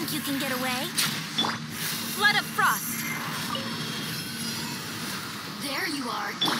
think you can get away? Flood of frost. There you are.